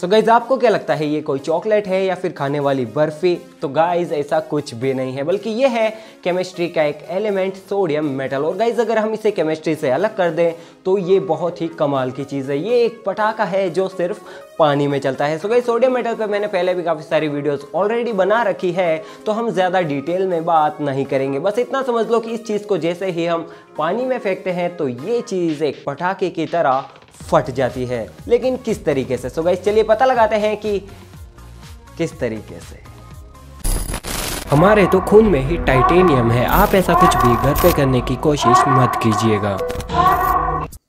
तो गाइज आपको क्या लगता है ये कोई चॉकलेट है या फिर खाने वाली बर्फी? तो गाइज ऐसा कुछ भी नहीं है, बल्कि ये है केमिस्ट्री का एक एलिमेंट सोडियम मेटल। और गाइज अगर हम इसे केमिस्ट्री से अलग कर दें तो ये बहुत ही कमाल की चीज़ है। ये एक पटाखा है जो सिर्फ पानी में चलता है। सो गाइज सोडियम मेटल पे मैंने पहले भी काफ़ी सारी वीडियोस ऑलरेडी बना रखी है, तो हम ज़्यादा डिटेल में बात नहीं करेंगे। बस इतना समझ लो कि इस चीज़ को जैसे ही हम पानी में फेंकते हैं तो ये चीज़ एक पटाखे की तरह फट जाती है, लेकिन किस तरीके से? सो गाइस चलिए पता लगाते हैं कि किस तरीके से। हमारे तो खून में ही टाइटेनियम है, आप ऐसा कुछ भी घर पे करने की कोशिश मत कीजिएगा।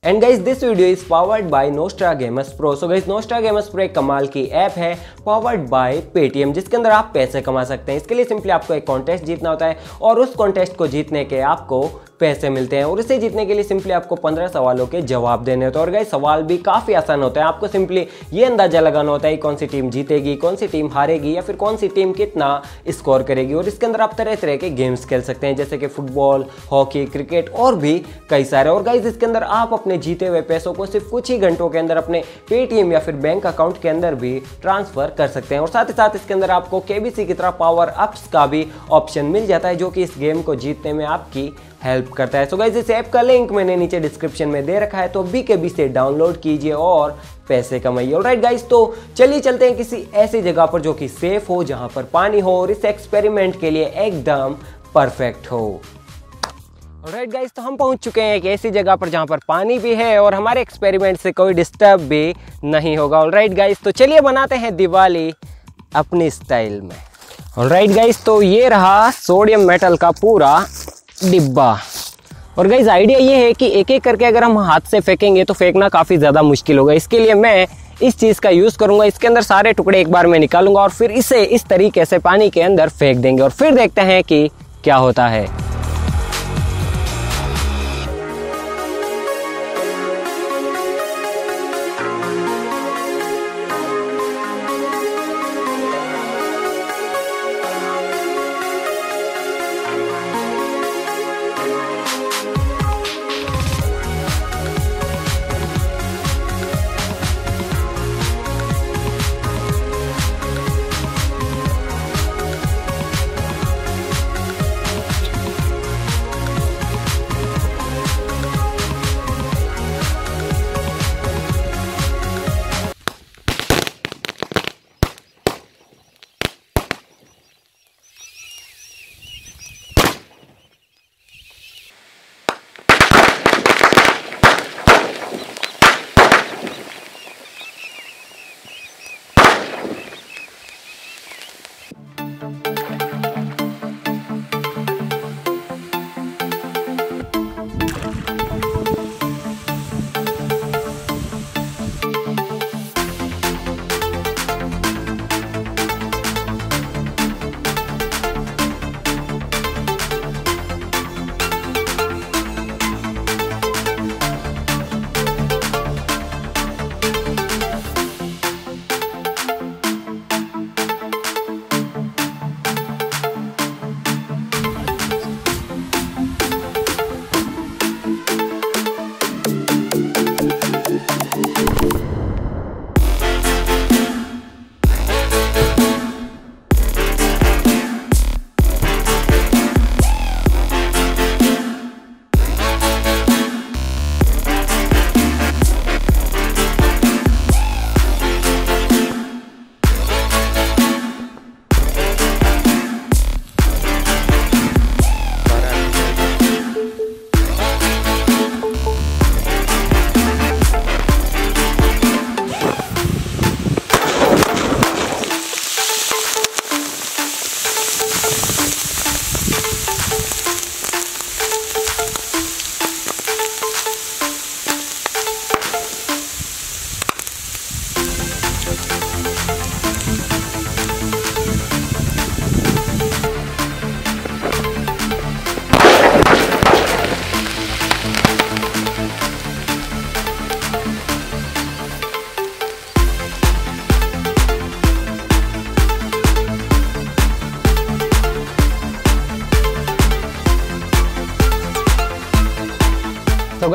And guys this video is powered by Nostra Gamers Pro. So guys Nostra Gamers Pro एक कमाल की ऐप है पावर्ड बाय पेटीएम, जिसके अंदर आप पैसे कमा सकते हैं। इसके लिए सिंपली आपको एक कॉन्टेस्ट जीतना होता है और उस कॉन्टेस्ट को जीतने के आपको पैसे मिलते हैं, और इसे जीतने के लिए सिंपली आपको 15 सवालों के जवाब देने होते हैं। और गाइज सवाल भी काफ़ी आसान होता है, आपको सिंपली ये अंदाजा लगाना होता है कौन सी टीम जीतेगी, कौन सी टीम हारेगी, या फिर कौन सी टीम कितना स्कोर करेगी। और इसके अंदर आप तरह तरह के गेम्स खेल सकते हैं, जैसे कि फुटबॉल, हॉकी, क्रिकेट और भी कई सारे। और गाइज इसके अंदर आप अपने जीते हुए पैसों को सिर्फ कुछ ही घंटों के अंदर अपने पेटीएम या फिर बैंक अकाउंट के अंदर भी ट्रांसफर कर सकते हैं। और साथ ही साथ इसके अंदर आपको केबीसी की तरह पावर अप्स का भी ऑप्शन मिल जाता है, जो कि इस गेम को जीतने में आपकी हेल्प करता है। सो गाइस इस ऐप का लिंक मैंने नीचे डिस्क्रिप्शन में दे रखा है, तो BKB से डाउनलोड कीजिए और पैसे कमाइए। ऑलराइट गाइस, तो चलिए चलते हैं किसी ऐसी जगह पर जो कि सेफ हो, जहां पर पानी हो और इस एक्सपेरिमेंट के लिए एकदम परफेक्ट हो। ऑलराइट गाइस, तो हम पहुंच चुके हैं एक ऐसी जगह पर जहां पर पानी भी है और हमारे एक्सपेरिमेंट से कोई डिस्टर्ब भी नहीं होगा। ऑलराइट गाइस, तो चलिए बनाते हैं दिवाली अपनी स्टाइल में। ऑलराइट गाइस, तो ये रहा सोडियम मेटल का पूरा डिब्बा। और गाइज आइडिया ये है कि एक एक करके अगर हम हाथ से फेंकेंगे तो फेंकना काफ़ी ज़्यादा मुश्किल होगा। इसके लिए मैं इस चीज़ का यूज़ करूंगा, इसके अंदर सारे टुकड़े एक बार में निकालूंगा और फिर इसे इस तरीके से पानी के अंदर फेंक देंगे और फिर देखते हैं कि क्या होता है।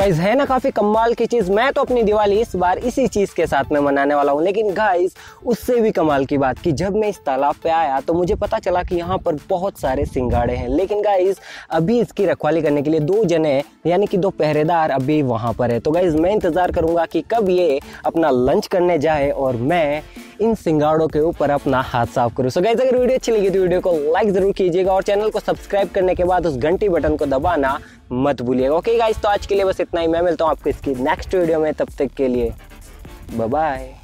गाइस है ना काफी कमाल की चीज। मैं तो अपनी दिवाली इस बार इसी चीज के साथ में मनाने वाला हूँ, लेकिन गाइस उससे भी कमाल की बात कि जब मैं इस तालाब पे आया तो मुझे पता चला कि यहाँ पर बहुत सारे सिंगाड़े हैं, लेकिन गाइस अभी इसकी रखवाली करने के लिए दो जने यानी कि दो पहरेदार अभी वहाँ पर है। तो गाइस मैं इंतजार करूंगा कि कब ये अपना लंच करने जाए और मैं इन सिंगाड़ों के ऊपर अपना हाथ साफ करूँ। सो गाइस अगर वीडियो अच्छी लगी तो वीडियो को लाइक जरूर कीजिएगा और चैनल को सब्सक्राइब करने के बाद उस घंटी बटन को दबाना मत भूलिएगा। ओके गाइस, तो आज के लिए बस इतना ही। मैं मिलता हूँ आपको इसकी नेक्स्ट वीडियो में, तब तक के लिए बाय बाय।